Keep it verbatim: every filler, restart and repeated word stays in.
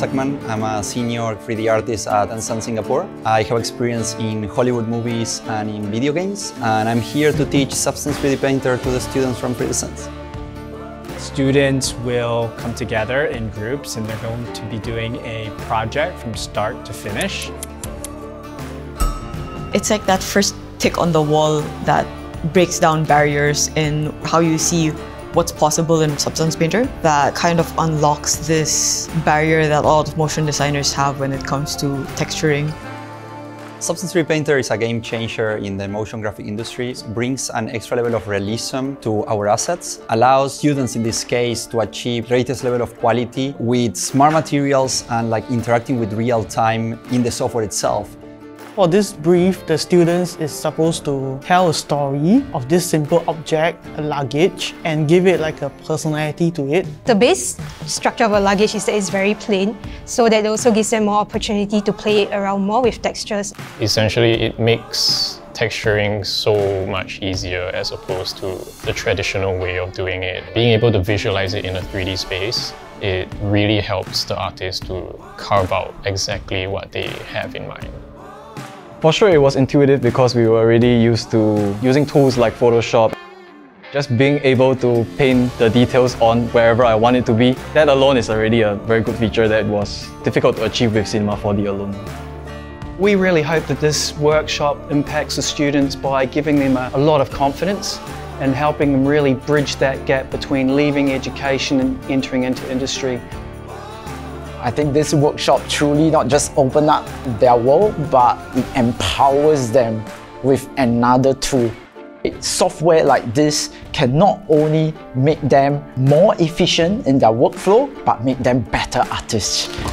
Thomas Sackman. I'm a senior three D artist at Ansan Singapore. I have experience in Hollywood movies and in video games, and I'm here to teach Substance three D Painter to the students from three D sense. Students will come together in groups and they're going to be doing a project from start to finish. It's like that first tick on the wall that breaks down barriers in how you see what's possible in Substance Painter. That kind of unlocks this barrier that a lot of motion designers have when it comes to texturing. Substance three D Painter is a game changer in the motion graphic industry. It brings an extra level of realism to our assets, allows students in this case to achieve the greatest level of quality with smart materials and like interacting with real time in the software itself. For this brief, the students is supposed to tell a story of this simple object, a luggage, and give it like a personality to it. The base structure of a luggage is that it's very plain, so that also gives them more opportunity to play around more with textures. Essentially, it makes texturing so much easier as opposed to the traditional way of doing it. Being able to visualize it in a three D space, it really helps the artist to carve out exactly what they have in mind. For sure, it was intuitive because we were already used to using tools like Photoshop. Just being able to paint the details on wherever I want it to be, that alone is already a very good feature that was difficult to achieve with Cinema four D alone. We really hope that this workshop impacts the students by giving them a, a lot of confidence and helping them really bridge that gap between leaving education and entering into industry. I think this workshop truly not just opens up their world, but it empowers them with another tool. Software like this can not only make them more efficient in their workflow, but make them better artists.